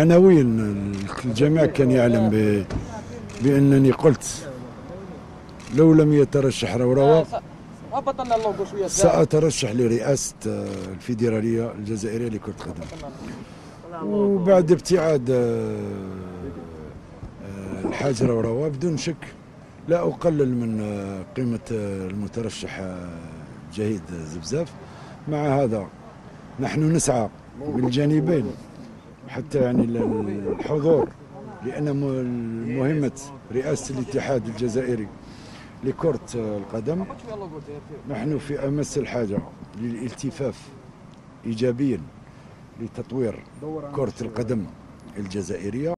عناوين الجميع كان يعلم بأنني قلت لو لم يترشح روراوة سأترشح لرئاسة الفيدرالية الجزائرية لكرة القدم، وبعد ابتعاد الحاج روراوة بدون شك لا أقلل من قيمة المترشح الجهيد زفزاف. مع هذا نحن نسعى بالجانبين حتى يعني الحضور، لأن مهمة رئاسة الاتحاد الجزائري لكرة القدم نحن في أمس الحاجة للالتفاف إيجابيا لتطوير كرة القدم الجزائرية.